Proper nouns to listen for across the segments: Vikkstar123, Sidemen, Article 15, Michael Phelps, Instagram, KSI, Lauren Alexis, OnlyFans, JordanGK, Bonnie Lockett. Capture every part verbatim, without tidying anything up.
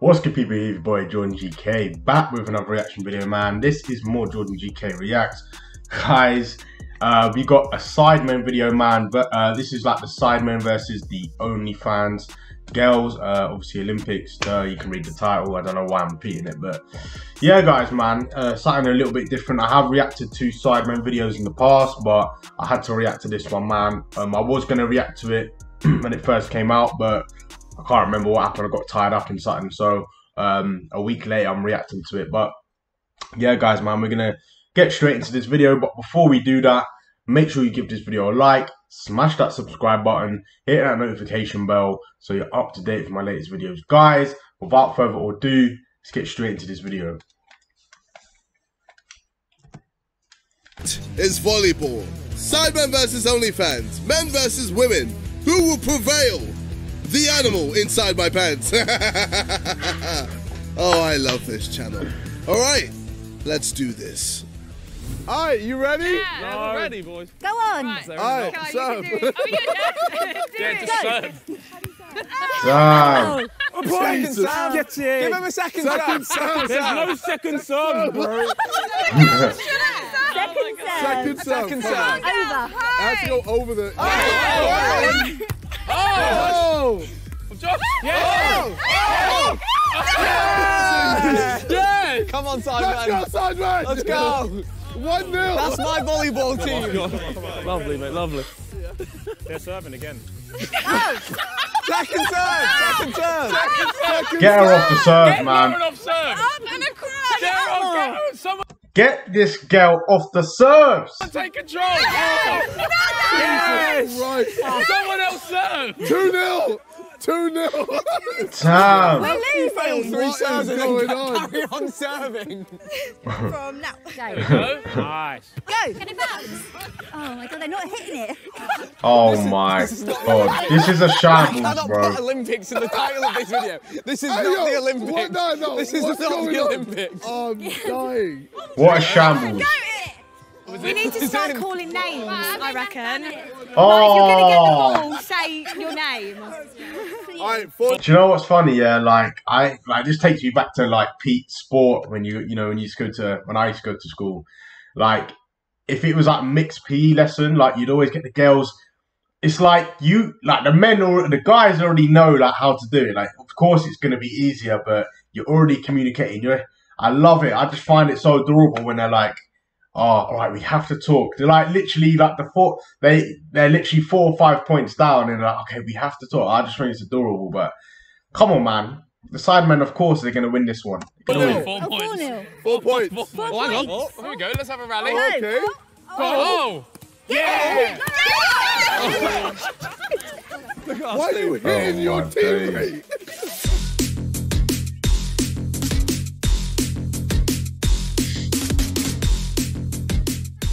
What's good, people? Here, your boy Jordan G K, back with another reaction video, man. This is more Jordan G K reacts, guys. Uh, we got a Sidemen video, man, but uh, this is like the Sidemen versus the OnlyFans girls. Uh, obviously, Olympics. Uh, you can read the title. I don't know why I'm repeating it, but yeah, guys, man, uh, something a little bit different. I have reacted to Sidemen videos in the past, but I had to react to this one, man. Um, I was gonna react to it when it first came out, but I can't remember what happened. I got tied up in something, so um, a week later I'm reacting to it. But yeah, guys, man, we're gonna get straight into this video. But before we do that, make sure you give this video a like, smash that subscribe button, hit that notification bell so you're up to date with my latest videos, guys. Without further ado, let's get straight into this video. It's volleyball. Sidemen versus OnlyFans. Men versus women. Who will prevail? The animal inside my pants. Oh, I love this channel. All right, let's do this. All right, you ready? Yeah, yeah, we're ready, boys. Go on. All right, all right. All right. Serve. Are we doing that? Yeah, just serve. Serve. Oh, please. Get it. Give him a second serve. Serve. There's no second serve, bro. Second serve. Second serve. Second serve. Over. I have to go over the... Oh! Oh! Oh! Josh! Yes! Oh! Yes! Yes! Come on, Sidemen. Let's go, Sidemen. Let's go. one nil. That's my volleyball team. Oh, lovely, mate. Lovely. They're serving again. Oh. Second serve. Second serve. Second, second Get her off the serve, Get man. Get off serve. Up and across. Get her off. Get her and someone. Get this girl off the serves! Take control! Yes! Oh. Yes. Jesus right. Oh. Someone else serve! two nil! two nil! Damn! We're losing! Three serves and then carry on serving! From now. Go! Nice! Go! Can it bounce? Oh my god, they're not hitting it! Oh this my is, this god. This is a shambles, bro. I cannot put Olympics in the title of this video. This is hey, not yo, the Olympics. What? No, no. This is What's not the Olympics. On? I'm dying. What a shambles. Go it. We need to start calling names, I reckon. Oh. Like, you're going to get the ball, say your name. All right, four. Do you know what's funny? Yeah, like, I, like, this takes you back to, like, peak sport when you, you know, when you used to go to, when I used to go to school. Like, if it was, like, mixed P E lesson, like, you'd always get the girls. It's like you, like the men or the guys already know like how to do it. Like, of course, it's going to be easier, but you're already communicating. You're, I love it. I just find it so adorable when they're like, "Oh, all right, we have to talk." They're like literally like the four. They they're literally four or five points down, and they're like, "Okay, we have to talk." I just think it's adorable. But come on, man. The Sidemen, of course, they're going to win this one. Four, win. Four, oh, points. Four, four points. Four, four oh, points. Oh, here we go. Let's have a rally. Oh, okay. Oh, oh. oh. Yeah. yeah. Why are you hitting oh, your teammate?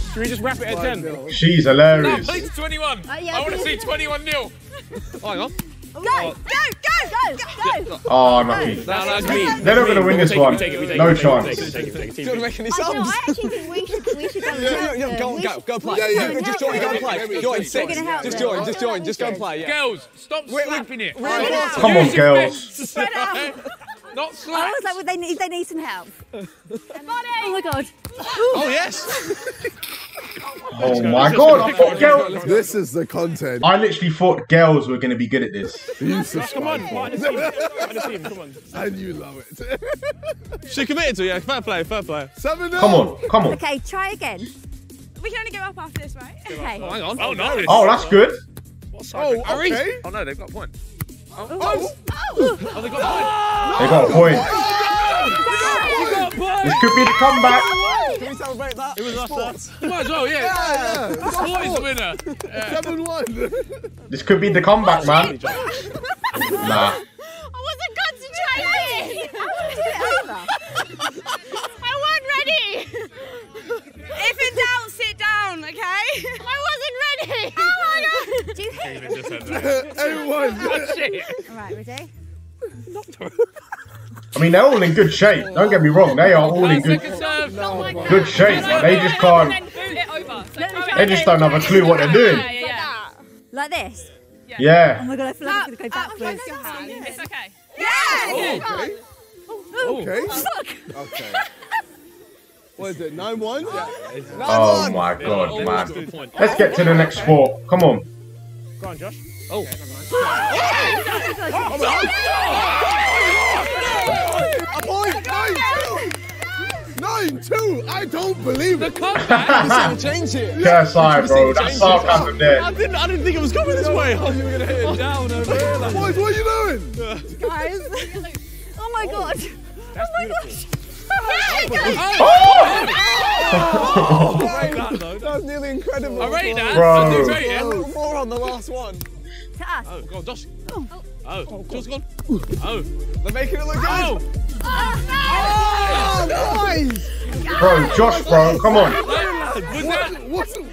Should we just wrap it at ten? She's hilarious. No, please, twenty-one. Uh, yeah, I want to see twenty-one nil. Oh, hang on. Go, go, go, go, go! Oh, I'm lucky. No, no, they're not going to win this one. No chance. Do you want to make any subs? I actually think we should, we should go and yeah, yeah, yeah, Go on, go, go play. Yeah, yeah. No, just join, no, go and play. No, join, six. Just join, just join, just go and play. Yeah. Girls, stop we're, slapping we're, it. Right. Come on, girls. Not slaps. I was like, well, they, need, they need some help. Oh, my God. Oh, yes. Oh my god, I thought girls. This is the content. I literally thought girls were going to be good at this. You subscribe. Come on, come on. And you love it. She committed to it, yeah. Fair play, fair play. seven nil. Come on, come on. Okay, try again. We can only go up after this, right? Okay. Oh, hang on. Oh, no. Oh, that's good. What's oh, okay. Oh, no, they've got a point. Oh, oh. Oh. Oh, they got a point. They got a point. This could be the comeback. Can we celebrate that? It was us. Might as well, yeah. yeah, yeah. Sport is the winner. Yeah. seven one. This could be the comeback, man. Nah. I wasn't concentrating. I want to do it over. I wasn't ready. If in doubt, sit down, okay? I wasn't ready. Oh my god. Do you hate it? eight one. All right, ready? Knocked her. I mean, they're all in good shape. Don't get me wrong. They are all in good, good shape. They just can't. They just don't have a clue what they're doing. Like this? Yeah. Oh my god, I feel like I'm going to go backwards. It's okay. Yeah! Okay. Fuck. Okay. What is it? Nine one? Oh my god, man. Let's get to the next four. Come on. Go on, Josh. Oh. nine two! I don't believe it! The comeback! This change here! K S I, bro, that sarcasm there. I didn't, I didn't think it was coming this way. I thought you were going to hit it down over here. Boys, what are you doing? Guys. Oh my god. That's beautiful. Oh my gosh. Oh! That was nearly incredible. I rate that. Bro. There's more on the last one. To us. Oh, God, Josh. Oh. Oh, Josh's gone. Oh. They're making it look good. Oh, no! Oh, nice! Bro, Josh, bro, come on. Was that,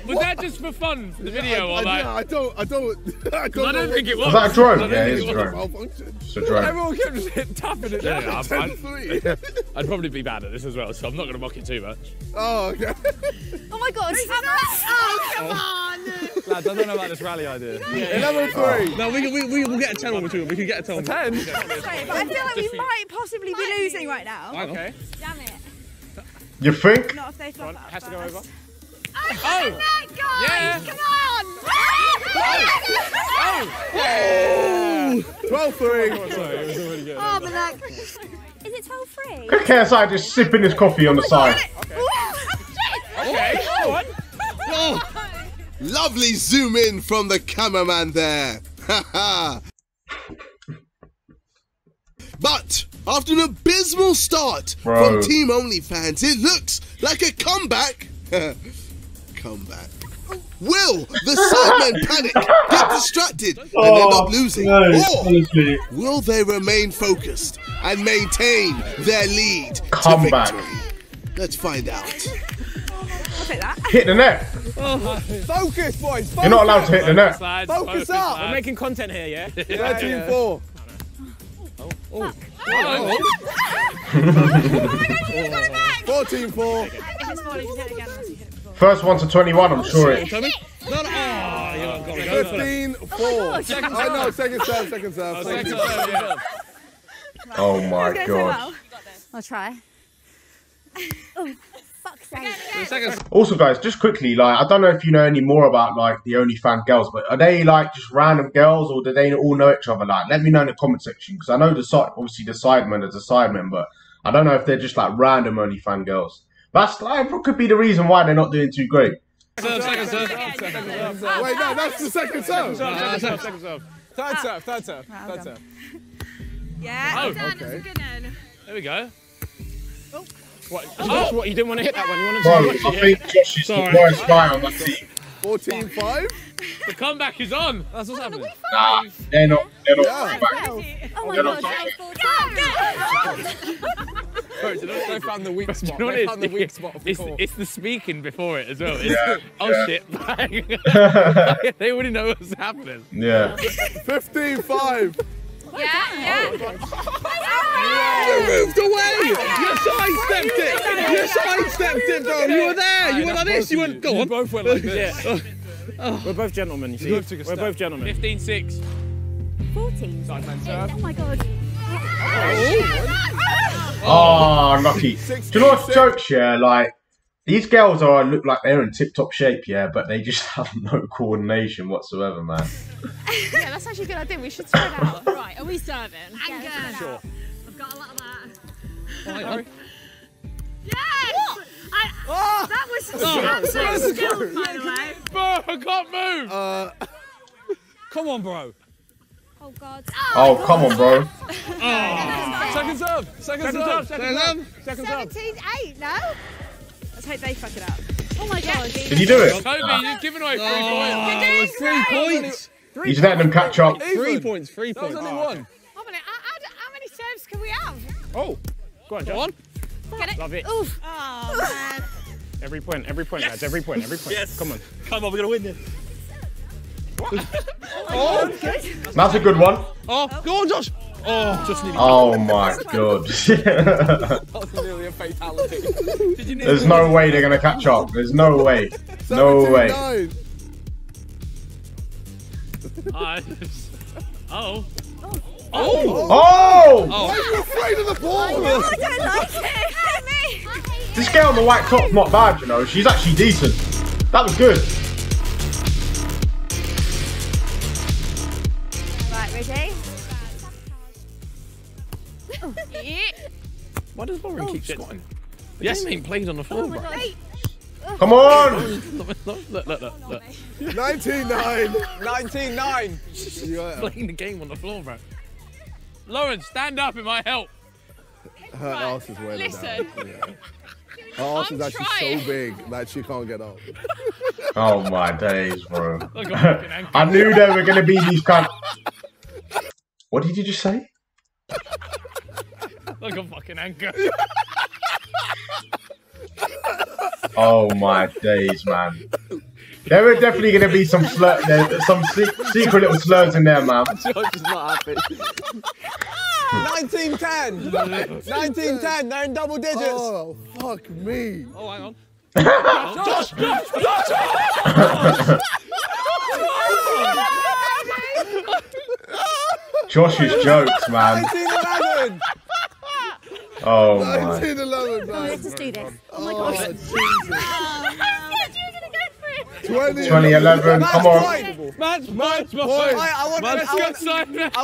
was that just for fun, the video, or like? I don't, I don't, I don't, I don't think it was. Was that a drone? Yeah, it is a drone. It's a drone. Everyone kept just tapping it down. Yeah, I'd, I'd, I'd probably be bad at this as well, so I'm not going to mock it too much. Oh, okay. Oh my God! Oh, come on! Lads, I don't know about this rally idea. Yeah. Level three. Oh. No, we can, we we will get a ten on two. We can get a ten. A ten. Right, but I feel like we might possibly be losing right now. Okay. Damn it. You think? Not if they flop up. Has to go over. Oh, oh. Guys. Yeah. Come on! Oh! twelve three! Oh, my neck. Is it twelve three? Could K S I just sipping his coffee on the side? Okay. Okay. Oh. Oh. Lovely zoom in from the cameraman there. Ha ha! But after an abysmal start Bro. from Team OnlyFans, it looks like a comeback. Comeback. Will the Sidemen panic, get distracted, and oh, end up losing? No, or honestly. will they remain focused and maintain their lead comeback. to victory? Let's find out. I'll take that. Hit the net. Oh. Focus, boys. Focus. You're not allowed to hit the net. Focus, focus up. We're making content here, yeah? thirteen four. Oh. fourteen four. First one to twenty-one, I'm oh, sure it. No, no, oh, yeah, got it. fifteen four. Oh, I know, second serve, second serve. Oh, second serve, yeah. Oh my god. Well. I'll try. Oh, fuck's sake. Also, guys, just quickly, like, I don't know if you know any more about like the OnlyFans girls, but are they like just random girls, or do they all know each other? Like, let me know in the comment section, because I know the side, obviously the Sidemen is a Sidemen, but I don't know if they're just like random OnlyFans girls. That's like, what could be the reason why they're not doing too great? Second serve, second serve. Wait, no, that's the second serve. Second serve, second serve. Third serve, third serve, third serve. Yeah, that's a good end. There we go. What, Josh, what, you didn't want to hit that one? You wanted to Bro, I think Josh is the worst guy on that team. fourteen five? The comeback is on. That's what's happening. Nah, they're not, they're not coming back. Oh my God. They found the weak spot. You know they found the weak spot. It's, it's the speaking before it as well. It's, yeah, oh yeah. shit! They wouldn't know what's happening. Yeah. fifteen five. Yeah, yeah. You moved away. You sidestepped it. You sidestepped it, bro. You were there. You went like this. You went. Go on. Both went like this. We're both gentlemen. You see. We're both gentlemen. fifteen six. fourteen. Oh my god. Oh, oh, oh lucky. Do you know what's jokes, yeah? Like, these girls are look like they're in tip-top shape, yeah, but they just have no coordination whatsoever, man. Yeah, that's actually a good idea. We should try it out. Right, are we serving? I'm yeah, good. Sure. I've got a lot of that. Oh, yes! I, oh, that was oh, absolute skill, by the way. Bro, I can't move! Uh, come on, bro. Oh, God. Oh, oh come God. on, bro. Oh. Second serve. Second serve. Second serve. Second serve. seventeen eight now. Let's hope they fuck it up. Oh, my yeah. God. Did you do it? Toby, no. you've given away three oh, points. You're doing three great. points. Three He's letting them catch up. Three, three points. Three that points. That was only one. Oh, minute. How many serves can we have? Oh. Go on, John. Go on. Get it. Love it. Oof. Oh, man. Every point. Every point, yes. lads. Every point. Every point. Yes. Come on. Come on. We're going to win this. Oh, that's a good one. Oh, go on, Josh. Oh, just nearly. Oh my God. That's nearly a fatality. Did you There's no way they're gonna catch up. There's no way. No way. Hi. Oh. Oh. Oh! Oh! Oh. Why are you afraid of the ball? I know, I don't like it. Help me. I hate it. This girl on the white top's not bad, you know. She's actually decent. That was good. Right, ready? Why does Lauren oh, keep shit. squatting? The yes, game ain't played on the floor, oh bro. God. Come on! Look, look, look, look. nineteen nine! nineteen nine! She's playing the game on the floor, bro. Lauren, stand up, it might help. Her right. ass is wearing Listen. Down. Yeah. Her ass I'm is actually trying. so big, like she can't get up. Oh my days, bro. Look, I knew they were going to be these kind of... What did you just say? Like a fucking anchor. Oh my days, man. There were definitely gonna be some slur, there, some se secret little slurs in there, man. George is not happy. nineteen ten. nineteen ten. They're in double digits. Oh fuck me. Oh, hang on. Josh, Josh, Josh. Josh. Josh's jokes, man. nineteen eleven. Oh nineteen eleven, my. Oh, let's just do this. Oh my gosh. Oh, Jesus. I said you were going to go for it. twenty eleven, come on. Match, match, match. I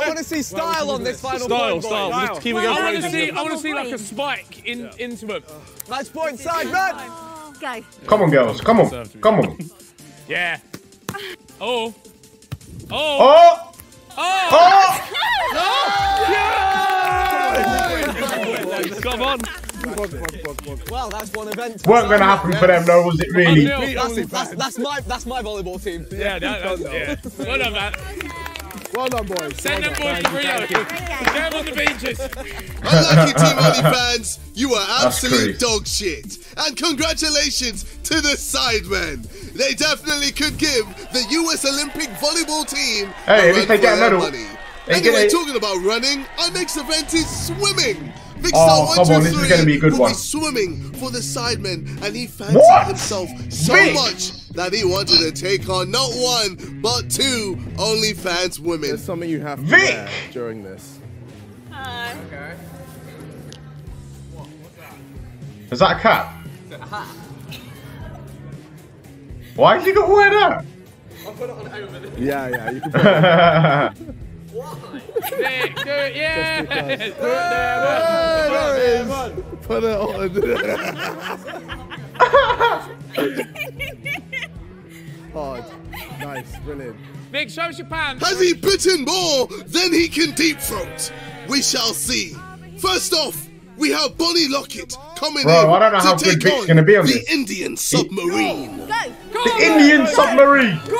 want to see style on this final style, point. Style, style. Just keep well, going. I want to see, I want to see like a spike in, yeah. into him. Match point, side, match. Go. Come on, girls. Come on. Come on. Yeah. Oh. Oh. Oh. Oh. Oh. Oh. Yeah. Come on. Well, that's one event. Weren't going to happen for them though, was it really? That's, it, that's, that's, my, that's my volleyball team. Yeah, that, that's yeah. Well done, man. Well done, boys. Send well them boys to Rio. Get them on the beaches. Unlucky Team OnlyFans, you are absolute dog shit. And congratulations to the Sidemen. They definitely could give the U S Olympic volleyball team hey, a run for their money. They anyway, talking about running, our next event is swimming. Vikkstar one two three will one. be swimming for the Sidemen, and he fancied what? himself so Big. much that he wanted to take on not one, but two OnlyFans women. There's something you have to Vic. wear during this. Hi. Okay. What, what's that? Is that a cap? It's a hat. Why did you got to wear that? I'll put it on over there. Yeah, yeah, you can put it on. Why? Nick, do it, yeah! Hey, do it there, man. Put it on. Hard. Nice, brilliant. Nick, show us your pants. Has he bitten more than he can deep throat? We shall see. First off, we have Bonnie Lockett coming Bro, in I don't know to how take good on, be on the this. Indian submarine. Go. Go. The Indian Go. submarine! Go. Go. Go.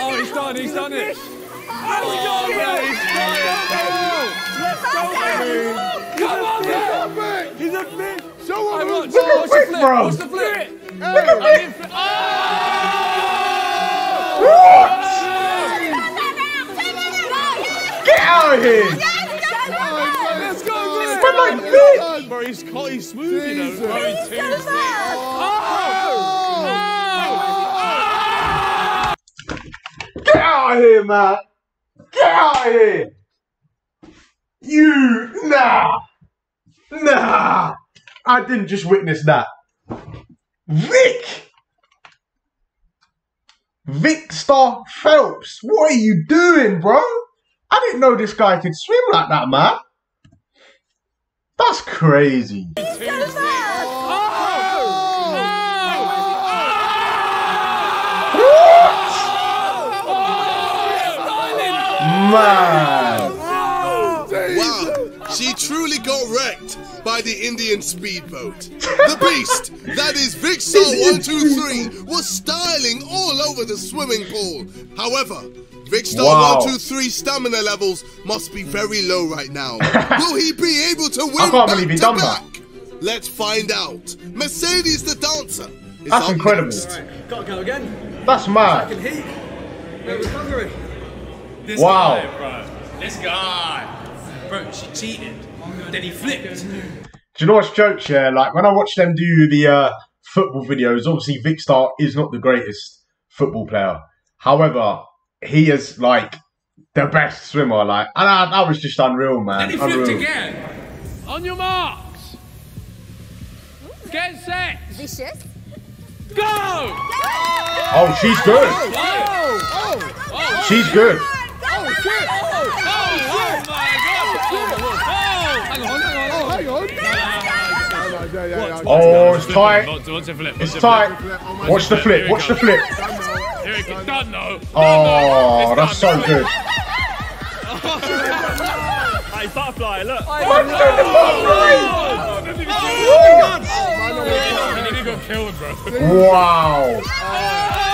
Oh, he's done, he's done it! How do we go, man? He's done it! Let's go, baby! Come on, man! He's a big... Show him! Look at Vic, bro! What's the flip? Look at Vic! Oh! What? Get out of here! Let's go, Vic! Bro, he's got his smooth, you know. He's so bad! Oh! Get out of here, man! Get out of here! You nah, nah! I didn't just witness that. Vic, Vikkstar Phelps, what are you doing, bro? I didn't know this guy could swim like that, man. That's crazy. Man. Wow, she truly got wrecked by the Indian speedboat. The beast, that is Vikkstar one two three, was styling all over the swimming pool. However, Vikkstar one two three wow. stamina levels must be very low right now. Will he be able to win back to back? Let's find out. Mercedes the dancer is That's incredible. Right. Gotta go again. That's mad. We're recovering. This wow. guy, bro. This guy. Bro, she cheated. Then he flipped. Do you know what's jokes, yeah? Like, when I watch them do the uh, football videos, obviously Vikkstar is not the greatest football player. However, he has, like, the best swimmer, like, and I, that was just unreal, man. And he flipped again. On your marks, get set. Vicious. Go! Oh, she's good. Oh, oh, oh, oh, she's good. Oh shit! Oh, oh, oh my God! Oh, hang on, hang on, hang on. Oh, it's tight. It's tight. Watch the flip. Watch the flip. Done though. Oh, that's so good. Hey, butterfly, look. What the butterfly? Oh, he got killed, bro. Wow.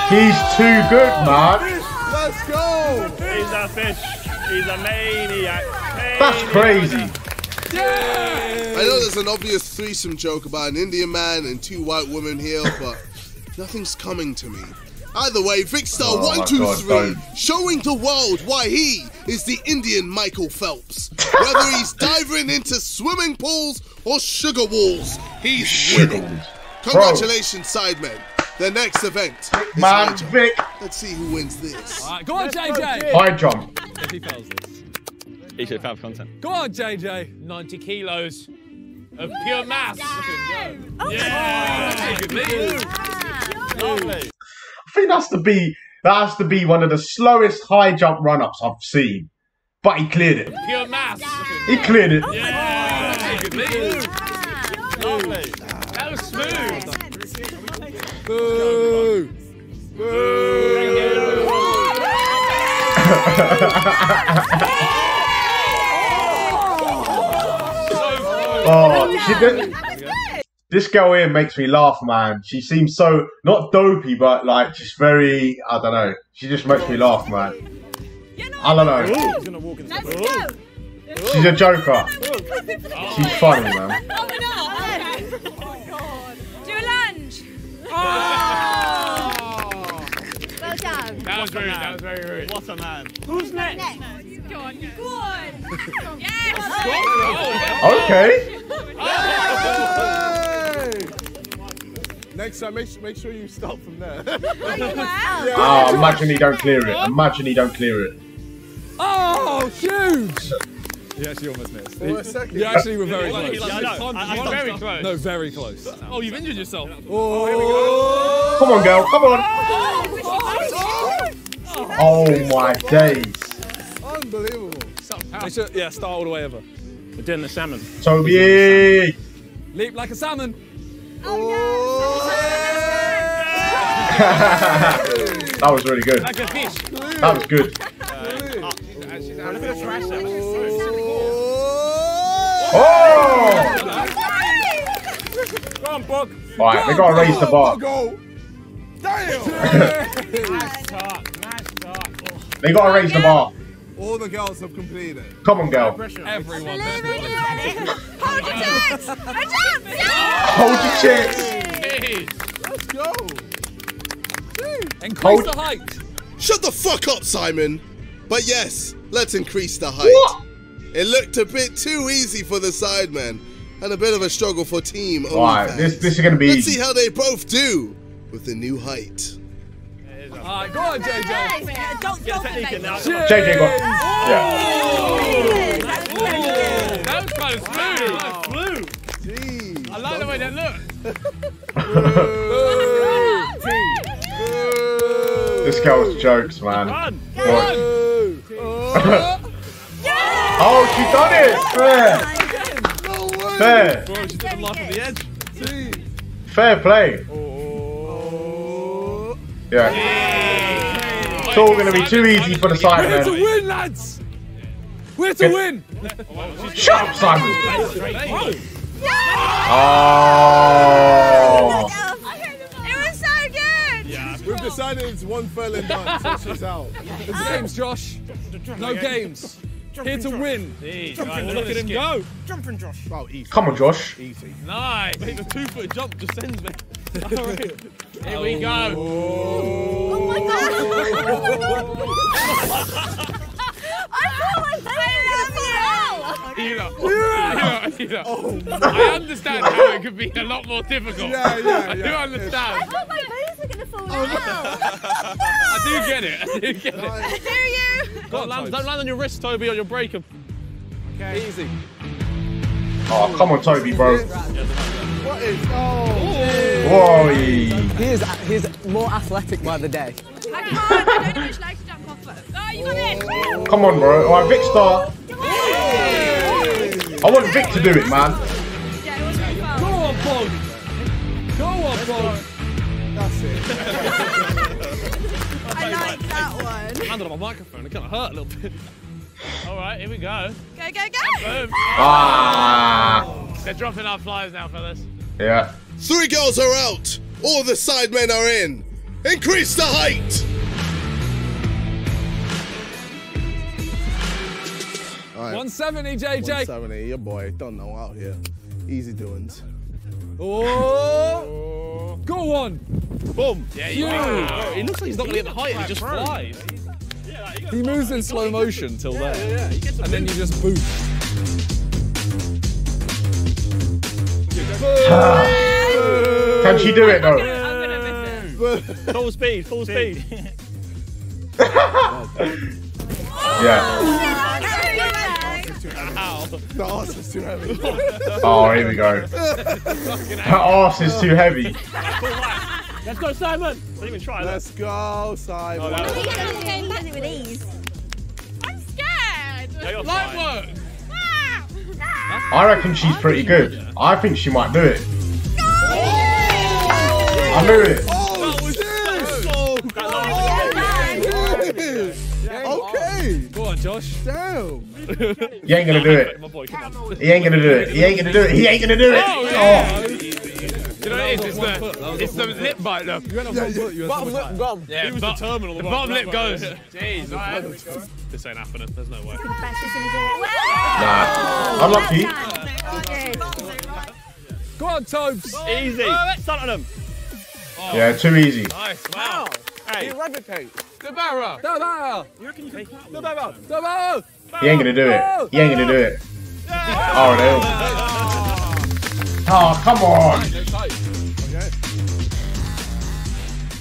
He's too good, man. Let's go. He's a fish. He's a maniac. That's crazy. Yeah. I know there's an obvious threesome joke about an Indian man and two white women here, but nothing's coming to me. Either way, Vikkstar one two three oh showing the world why he is the Indian Michael Phelps. Whether he's diving into swimming pools or sugar walls, he's sugar. winning. Congratulations, Sidemen. The next event is man, Vic. Let's see who wins this. Right, go on, Let's J J. High jump. If he fails this. He should have content. Go on, J J. ninety kilos of Woo, pure mass. Oh yeah. I think that's to be that has to be one of the slowest high jump run-ups I've seen. But he cleared it. Pure mass. He cleared it. Oh yeah. That was smooth. Boo. Boo. Boo. Oh, she did. This girl here makes me laugh, man. She seems so, not dopey, but like just very, I don't know. She just makes me laugh, man. I don't know. She's a joker. She's funny, man. Do a lunge. Well done. That was rude. That was very rude. What a man. Who's next? Go on, go on. Yes. Okay. Hey. Next time, make, make sure you start from there. yeah. Oh, imagine he don't clear it. Imagine he don't clear it. Oh, huge! He actually almost missed. He, oh, you actually were very close. Yeah, no, I, I very close. No, very close. Oh, you've injured yourself. Oh, oh here we go. Come on, girl. Come on. Oh, oh my days. Unbelievable. Sure, yeah, start all the way over. We're doing the salmon. Toby! Leap like a salmon. Oh, oh. Yeah. That was really good. Like a fish. That was good. Uh, she's out of the trash. Oh! Go on, Bog. All right, we gotta raise the bar. Damn! Nice start. Nice start. They gotta raise the bar. All the girls have completed. Come on, girl. Everyone. Hold your chest. Hold your chest. Let's go. Increase Hold. the height. Shut the fuck up, Simon. But yes, let's increase the height. What? It looked a bit too easy for the Sidemen, and a bit of a struggle for team. Right, this this is gonna be. Let's see how they both do with the new height. Alright, go on, J J. Don't get technique in now. J J, go on. Yeah. That was kind of smooth. That flew. Jeez. I like the way that looked. This girl's jokes, man. Oh, she done it. Fair. Fair. She did the laugh at the edge. Fair play. Yeah. Yeah. It's all going to be too easy for the Sidemen. We're here to win, lads! We're to win! Shut up, Simon! Oh! It was so good! We've decided it's one fell in done, so she's out. It's games, Josh. No games. Here to win. Look at him go. Jumping, Josh. Come on, Josh. Easy. Nice. Mate, the two-foot jump just sends me. Here we go. Oh my God. I feel like you know, I understand how it could be a lot more difficult. Yeah, yeah, yeah. I do understand. I thought my boobs were going to fall out. Oh, no. I do get it. I do get it. I do you. Don't land, don't land on your wrist, Toby, or you'll break them. Okay. Easy. Oh, come on, Toby, bro. What is? Oh. Whoa. He is. He's more athletic by the day. I can't. I don't know which leg to jump off of. Oh, you got it. Come on, bro. All right, Vikkstar. I want Vic to do it, man. Yeah, it was really fun. Go on, Paul. Go on, Paul. That's it. I like that one. Hand on my microphone. It kind of hurt a little bit. All right, here we go. Go, go, go! And boom. Ah! They're dropping our flyers now, fellas. Yeah. Three girls are out. All the side men are in. Increase the height. All right. one seventy, J J. one seventy, your boy. Don't know out here. Easy doings. Oh! Go on. Boom. Yeah, you. Wow. He looks like he's not gonna get the height. He just flies. He moves in slow motion till yeah, there, yeah, yeah. and then you just boot. Can she do it though? I'm gonna miss it. Full speed, full speed. Yeah. The arse is too heavy. Oh, here we go. Her arse is too heavy. Let's go, Simon! Don't even try that. Let's go, Simon. Oh, no. You guys are going back with ease. I'm scared. Light work. I reckon she's pretty good. I think she might do it. No! Oh! I knew it. Oh, shit! Oh, oh, okay. Go on, Josh. Damn. He ain't gonna do it. He ain't gonna do it. He ain't gonna do it. He ain't gonna do it. Oh, yeah. Oh. You know what it is? It's the, it's the lip bite, look. You went on yeah, one yeah. foot, you bottom lip time. Gone. Yeah, he was but, the terminal. The bottom, the bottom lip goes. Jeez, right. This ain't happening. There's no way. Nah. Unlucky. Go on, Tobes. Easy. Oh, let's start on him. Oh. Yeah, too easy. Nice, wow. Hey. Eradicate. The barrel. The barrel. You reckon you can clap? The barrel. The barrel. He ain't going to do it. He ain't going to do it. Oh, no. Oh, come on!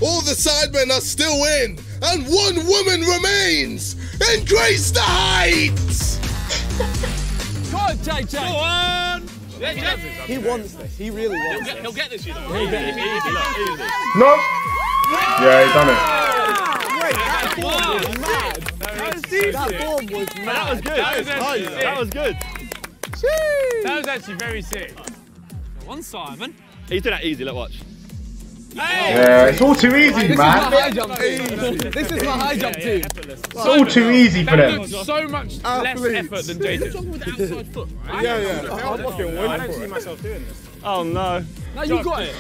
All the sidemen are still in, and one woman remains! Increase the heights! Come on, J J! Go on! Yeah, yeah. He wants this, he really wants he'll get, this. He'll get this, you know. He'll get it. No! Yeah, he done it. Wait, that form was mad. That form was mad. That was good. That was, that was good. Jeez. That was actually very sick. One Simon. He's doing that easy, look, watch. Hey. Yeah, it's all too easy, this man. This is my high jump team. This is my high jump team. It's all too easy for them. So much less effort than J J. You're talking with the outside foot, right? Yeah, yeah. yeah. I'm fucking winning. I don't see myself doing this. Oh, no. No, you got it.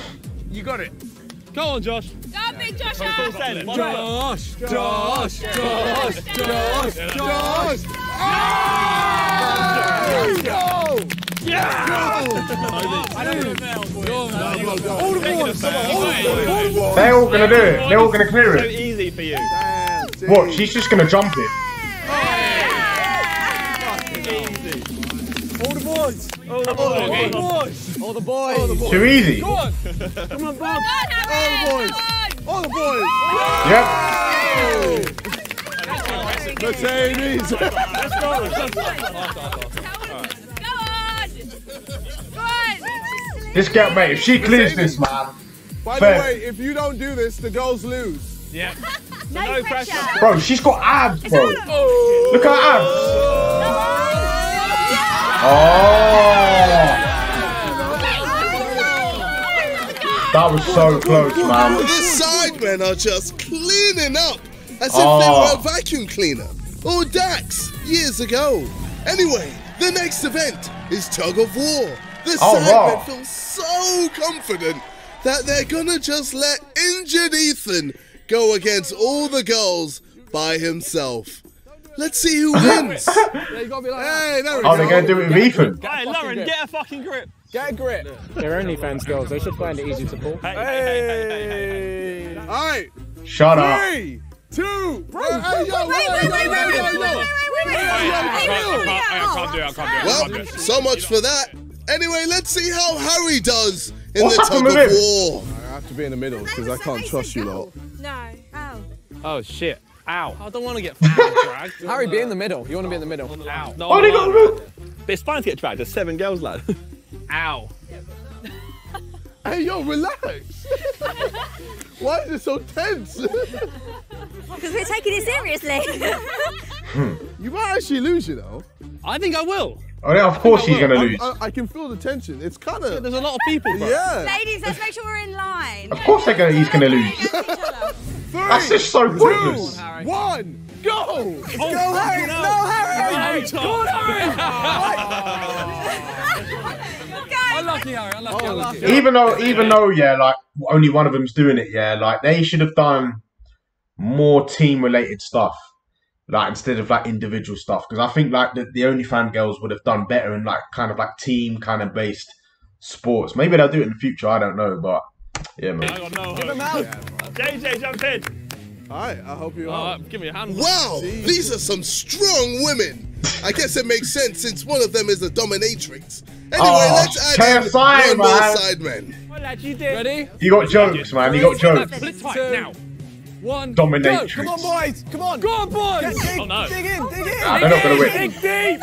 You got it. Go on, Josh. Stop it, Josh. Josh, Josh, Josh, Josh, Josh. Oh! Go! Yeah! They're all gonna do it. They're all gonna clear it. So easy for you. What? She's just gonna jump it. Easy. All the boys. All the boys. All the boys. Too easy. Come on, Bob. All the boys. All the boys. Yep. Let's say these. Let's go. This girl, mate, if she clears this, man. By fair. the way, if you don't do this, the girls lose. Yeah. no, no pressure. pressure. Bro, she's got abs, bro. Oh. Look at her abs. Oh. That was so close, man. The sidemen are just cleaning up as oh. if they were a vacuum cleaner or Dax years ago. Anyway, the next event is Tug of War. The oh, sidemen wow. feel so confident that they're gonna just let injured Ethan go against all the girls by himself. Let's see who wins. yeah, you gotta be like, hey, there we oh, go. they're gonna do it with get Ethan. Hey, Lauren, grip. get a fucking grip. Get a grip. They're OnlyFans girls. They should find it easy to pull. Hey, hey, hey, hey, hey, hey, hey. All right. Shut Three, up. Two, bro, hey, yo, wait, wait, wait, wait, wait. Well, so much for that. Anyway, let's see how Harry does in What's the tug of war. Right, have to be in the middle because I can't trust you lot. No. Ow. Oh shit. Ow. I don't want to get dragged. Harry, be in the middle. You want to be in the middle. Ow. No, oh, they got a root. It's fine to get dragged. There's seven girls, lad. Ow. Hey, yo, relax. Why is it so tense? Because we're taking it seriously. You might actually lose, you know. I think I will. Oh, yeah, of course she's going to lose. I, I can feel the tension. It's kind of... There's a lot of people. Bro. Yeah. Ladies, let's make sure we're in line. Of course they're gonna, he's going to lose. Three, That's just so two, pointless. One, go! It's oh, go, Harry! No, no Harry! Go, no, Harry! Unlucky, Harry. Unlucky, unlucky. Even though, even though, yeah, like, only one of them's doing it, yeah, like, they should have done more team-related stuff. Like, instead of like individual stuff, because I think like the, the OnlyFans girls would have done better in like kind of like team kind of based sports. Maybe they'll do it in the future. I don't know, but yeah, man. I got no give him out. Yeah, J J, jump in. All right, I hope you oh, are. Give me a hand. Wow, Jeez. These are some strong women. I guess it makes sense since one of them is a dominatrix. Anyway, oh, let's add K S I, one man. More side men. Well, lad, you did. Ready? You got jokes, man. You got jokes. Split tight now. One, dominatrix. Come on, boys. Come on. Go on, boys. Dig, oh, no. dig in. Dig in. Nah, they're not going to win. Dig deep.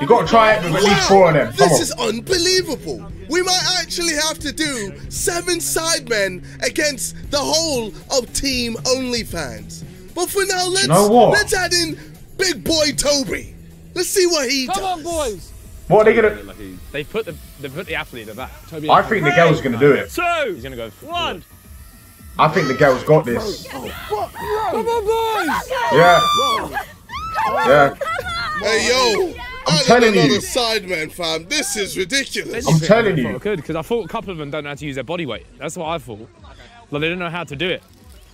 You've got to try it with at least four of them. Come this on. Is unbelievable. We might actually have to do seven Sidemen against the whole of Team OnlyFans. But for now, let's, you know let's add in Big Boy Toby. Let's see what he Come does. Come on, boys. What are they gonna? They put the they put the athlete in the back. Toby I think the girl's gonna do it. Two. He's gonna go one. I think the girl's got this. Oh, fuck. Come on, boys! Yeah. Come on, come on. Yeah. Hey yo! I'm, I'm telling you, Sidemen fam, this is ridiculous. I'm telling you, good because I thought a couple of them don't know how to use their body weight. That's what I thought. Like they don't know how to do it,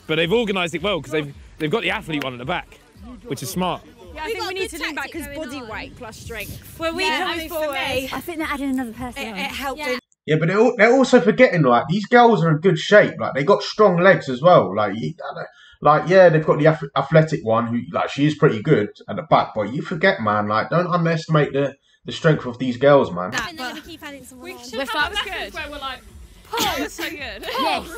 but they've organised it well because they've they've got the athlete one in the back, which is smart. Yeah, I we think we need to lean back because body on. Weight plus strength. Well, we yeah, come forward. I think they're adding another person. It, it helped. Yeah, yeah but they're, they're also forgetting like these girls are in good shape. Like they got strong legs as well. Like, you, like yeah, they've got the athletic one who like she is pretty good at the back. But you forget, man. Like don't underestimate the the strength of these girls, man. Nah, but we keep adding someone. We should have that was good. Where we're like. Oh, that's so good. Yes,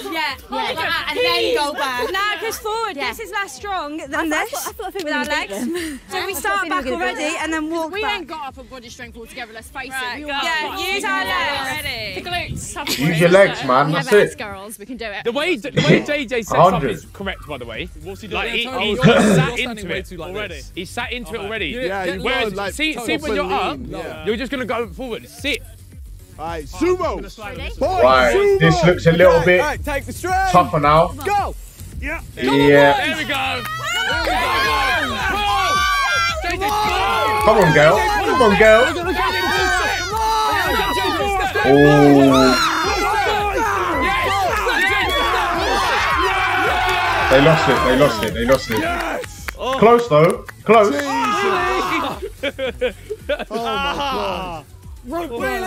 yeah, yeah. Like that, and then go back. Now goes forward. Yeah. This is less strong than I this. I thought, I thought I with our legs. So we start back already and then walk we back. We ain't got up a body strength altogether. Let's face right, it. Yeah, use our legs. Ready. Use it, your legs, so. Man. That's it. Girls, we can do it. The way the way J J sets up is correct, by the way. What's he doing? Like, he, he's sat into it already. He's sat into it already. Yeah. Whereas, see, see when you're up, you're just gonna go forward. Sit. Alright, sumo! Boys, right, sumo. This looks a little okay, bit right, take the straight. Tougher now. Go! Yeah. There yeah. we go! There we go! Come on, girl! Come on, girl! Oh. They lost it, they lost it, they lost it. Yes. Oh. Close though, close! Oh my god! Rope wheelie! Yeah!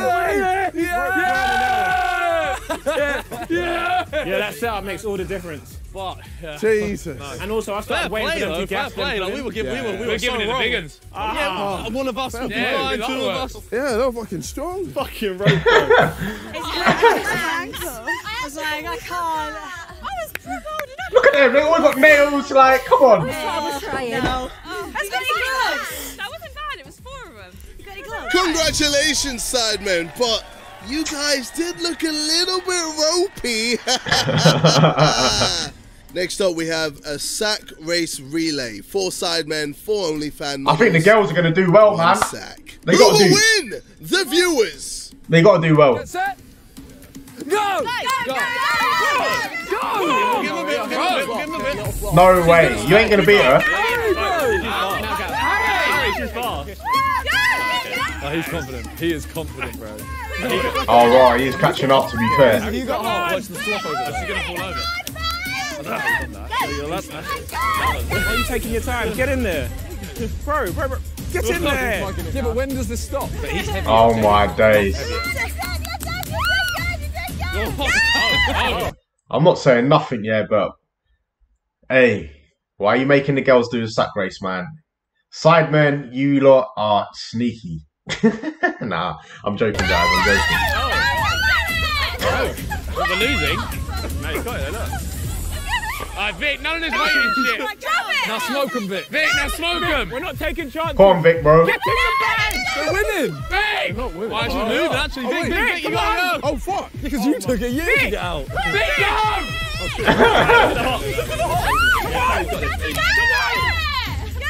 Yeah! Yeah! Yeah! Yeah, that setup makes all the difference. But, yeah. Jesus. No. And also, I started fair waiting play, for them to get play. Like, we were, give, yeah. we were, we were, were giving so it the big ones. Ah. Yeah, oh. One of us. Yeah, yeah, one, two of us. Yeah, they're fucking strong. Fucking rope. It's my ankle. I was like, I can't. I was promoted. Look at them. They all got nails. Like, come on. I was trying. That's going to be good. Congratulations, Sidemen, but you guys did look a little bit ropey. Next up, we have a sack race relay. Four Sidemen, four OnlyFans. I think the girls are going to do well, One man. Sack. They got to win. The viewers. They got to do well. Get set. Go! Go! Go! Go! Give him a bit. Give him a bit. Give him a bit. No way. You ain't going to beat her. She's fast. Oh, he's confident. He is confident, bro. All oh, right, he is catching up. To be fair. Have you got oh, watch the flop over. She's gonna fall over. Why are you taking your time? Get in there, bro, bro, bro. Get in there. Yeah, but when does this stop? But he's heavy. Oh my days. I'm not saying nothing, yeah, but hey, why are you making the girls do the sack race, man? Sidemen, you lot are sneaky. Nah, I'm joking, guys. I'm joking. Oh, oh. We're losing. No, he's got it. Look. Alright, Vic, none of this waiting shit. Now smoke him, Vic. Vic, now smoke him. We're not taking chances. Come on, Vic, bro. Get in the bag. We're winning. Vic. We're not winning. Why should you move? Actually, Vic, Vic, Vic, Vic you got to. Oh fuck! Because you took a year to get out. Vic, get out.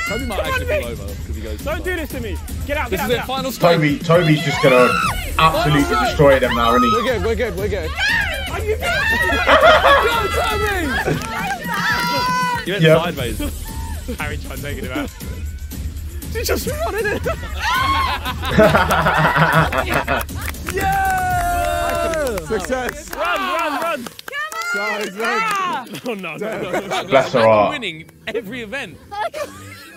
Toby might actually fall over because he goes. Don't do this to me. Get out. This is it. Final score. Toby, Toby's just gonna absolutely destroy them now, isn't he? We're good. We're good. We're good. Are you kidding me? You went yep. sideways. Harry tried taking him out. She just wanted it. Yeah! Yeah! Success! Run, run, run! Come on! Side, run. Oh no, no, no, no. Bless her heart. Winning every event.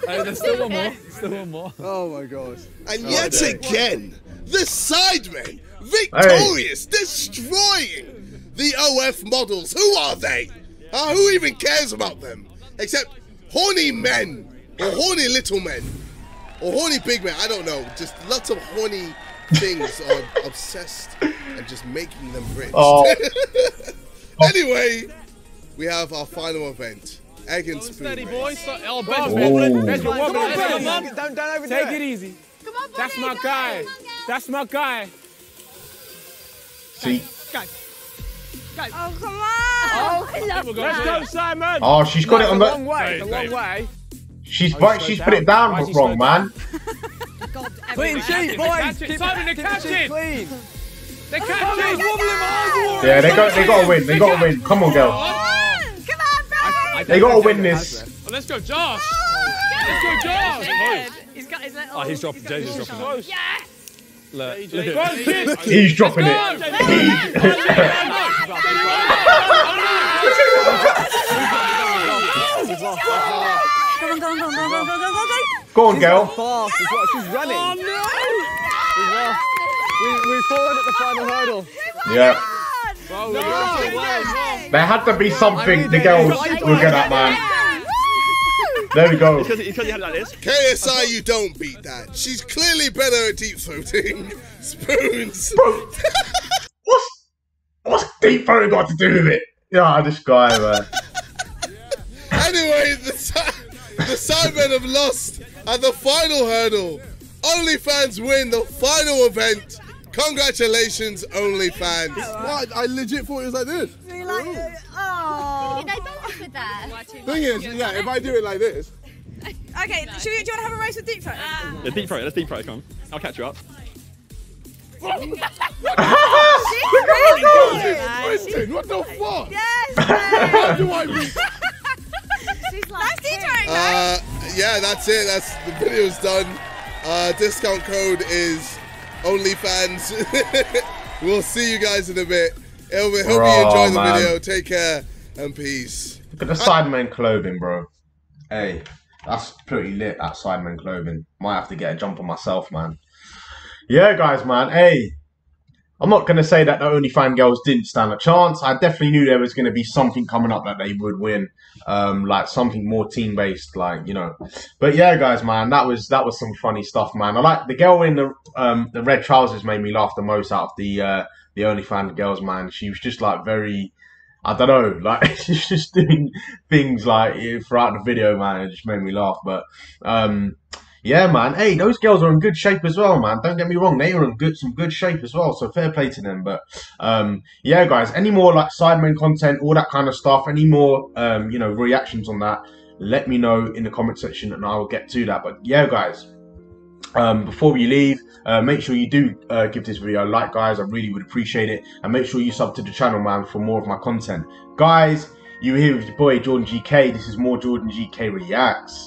Hey, there's still one more. Still one more. Oh my gosh. And oh, yet again, the Sidemen, victorious, hey. destroying the O F models. Who are they? Uh, who even cares about them? Except horny men, or horny little men, or horny big men, I don't know. Just lots of horny things are obsessed and just making them rich. Oh. Anyway, we have our final event. Egg and spoon. Steady, boys. Oh, Benj, Benj, walk on, Benj. Don't take it easy. Come on, that's my guy. That's my guy. See? Oh, come on! Oh, I love that. Let's go, Simon! Oh, she's got no, it on the... the long way, the long way. She's, oh, she's put down. it down wrong, wrong man. God, clean sheet, boys! Keep Simon, they're catching! Clean. They're catching! Oh, yeah, they got, they got to win, they got to win. Come on, girl. Oh, come on, bro! They got to win this. Oh, let's go, Josh! Oh, let's go, Josh! Oh, he's got his little... Oh, he's dropping, Jay's dropping. Yeah! Look, look it. He's dropping it. Go on, girl. She's running. Oh, no. We, we forward at the final hurdle. Yeah. No. There had to be something the girls were good at, man. There we go. It's because, it's because you had like this. K S I, you don't beat that. She's clearly better at deep throating. Spoons. Bro, what's, what's deep throating got to do with it? Yeah, this guy, man. Anyway, the, the Sidemen have lost at the final hurdle. OnlyFans win the final event. Congratulations, OnlyFans. What? I legit thought it was like this. Like, oh. They don't with that. Thing is, yeah, if I do it like this. Okay, no. Should we, do you want to have a race with deep throat? Uh, yeah, deep throat. Let's deep throat. Come on, I'll catch you up. She's crazy. What the fuck? Yes. How do I reach? She's like, that's deep throat. Uh, yeah, that's it. That's the video's done. Uh, discount code is OnlyFans. We'll see you guys in a bit. Hope you enjoy the video. Take care and peace. Look at the Sidemen clothing, bro. Hey, that's pretty lit, that Sidemen clothing. Might have to get a jumper myself, man. Yeah, guys, man. Hey, I'm not going to say that the OnlyFans girls didn't stand a chance. I definitely knew there was going to be something coming up that they would win. Um, like something more team-based, like, you know. But yeah, guys, man, that was that was some funny stuff, man. I like the girl in the um the red trousers made me laugh the most out of the uh the OnlyFans girls, man. She was just like very, I don't know, like she's just doing things like throughout the video, man. It just made me laugh. But um yeah, man. Hey, those girls are in good shape as well, man. Don't get me wrong. They are in good, some good shape as well. So fair play to them. But um, yeah, guys, any more like Sidemen content, all that kind of stuff, any more, um, you know, reactions on that, let me know in the comment section and I will get to that. But yeah, guys, um, before we leave, uh, make sure you do uh, give this video a like, guys. I really would appreciate it. And make sure you sub to the channel, man, for more of my content. Guys, you're here with your boy, Jordan G K. This is more Jordan G K Reacts.